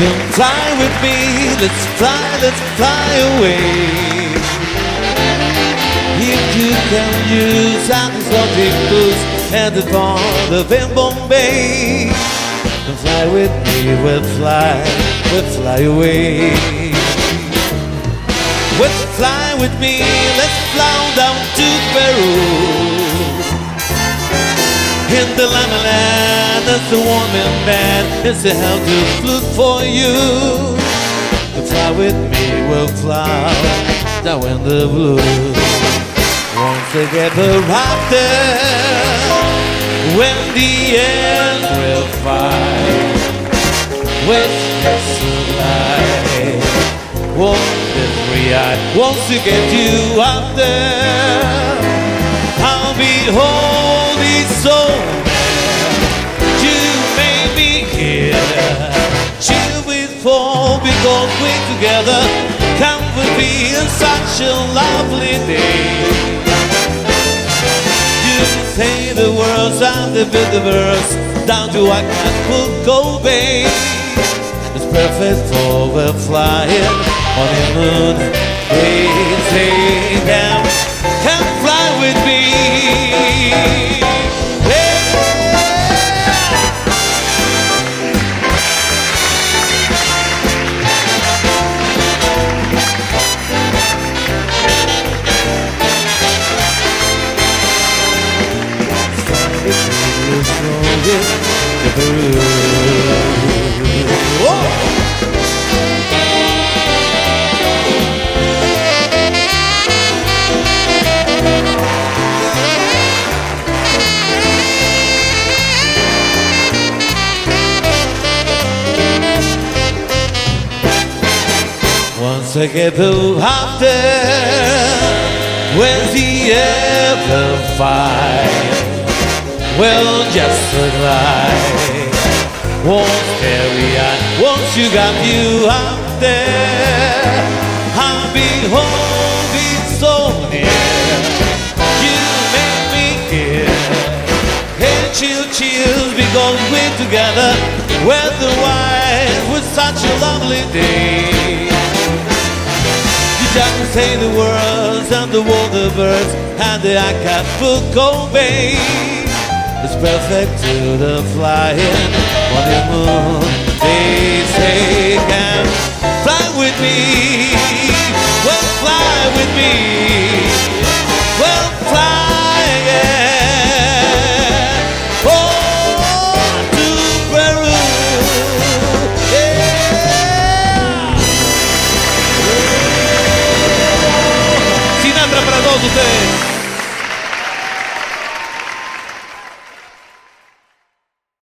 Come fly with me, let's fly away. If you can use exoticals at the port of in Bombay, come fly with me, we'll fly away. Let's fly with me, let's fly down to Peru. In the land, that's the warm and bad. It's a hell to flute for you. But fly with me, we'll fly down in the blue. Once I get right there, when the end will find with sunlight, won't be free eyed. Once I get you up there, I'll be home. So man, you made me here. Chill with fall because we're together. Come with me on such a lovely day. You can say the words and the universe down to I can't put go babe. It's perfect for the flying on the moon. They say now, come fly with me. Once I get out there, where's the ever fight? Well, just survive. Won't carry on. Once you got you out there, I'll be holding so near. You make me hear. Hey, chill, chill, because we're together. Weather-wise, was such a lovely day. You just say the words and the water birds and the cat will go away. It's perfect to the flying on the moon. They say, come fly with me. Well, fly with me.